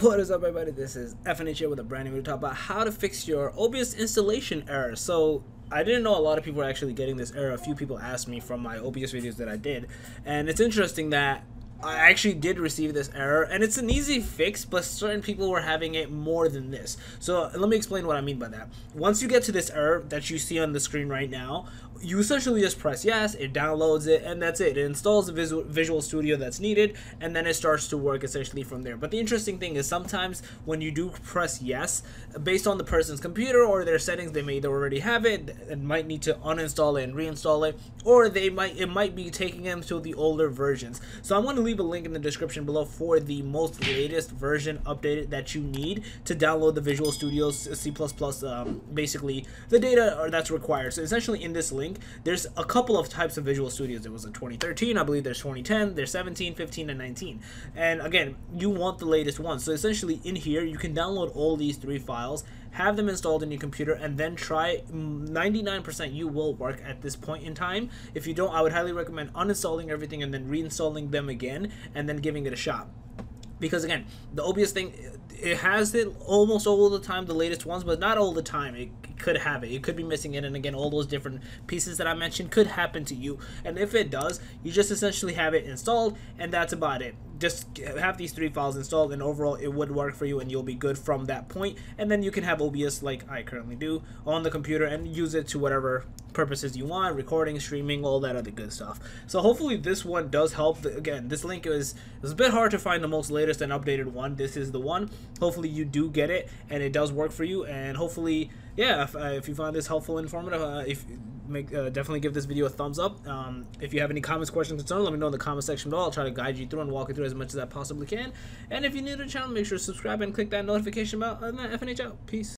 What is up, everybody? This is FNH here with a brand new video to talk about how to fix your OBS installation error. So I didn't know a lot of people were actually getting this error. A few people asked me from my OBS videos that I did, and it's interesting that I actually did receive this error, and it's an easy fix, but certain people were having it more than this. So let me explain what I mean by that. Once you get to this error that you see on the screen right now, you essentially just press yes, it downloads it, and that's it. It installs the Visual Studio that's needed, and then it starts to work essentially from there. But the interesting thing is, sometimes when you do press yes, based on the person's computer or their settings, they may either already have it and might need to uninstall it and reinstall it, or it might be taking them to the older versions. So I'm going to leave a link in the description below for the most latest version updated that you need to download the Visual Studio C++, basically the data that's required. So essentially, in this link, there's a couple of types of Visual Studios. There was a 2013, I believe there's 2010, there's 17, 15, and 19. And again, you want the latest one. So essentially, in here, you can download all these three files, have them installed in your computer, and then try. 99% you will work at this point in time. If you don't, I would highly recommend uninstalling everything and then reinstalling them again and then giving it a shot. Because again, the OBS thing, it has it almost all the time, the latest ones, but not all the time. It could have it. It could be missing it. And again, all those different pieces that I mentioned could happen to you. And if it does, you just essentially have it installed, and that's about it. Just have these three files installed, and overall it would work for you, and you'll be good from that point. And then you can have OBS, like I currently do, on the computer and use it to whatever purposes you want, recording, streaming, all that other good stuff. So hopefully this one does help. Again, this link is a bit hard to find the most latest and updated one. This is the one. Hopefully you do get it and it does work for you. And hopefully, yeah, if you find this helpful, informative, definitely give this video a thumbs up. If you have any comments, questions, concerns, let me know in the comment section below. I'll try to guide you through and walk you through as much as I possibly can. And if you're new to the channel, make sure to subscribe and click that notification bell. Other than that, FNH out. Peace.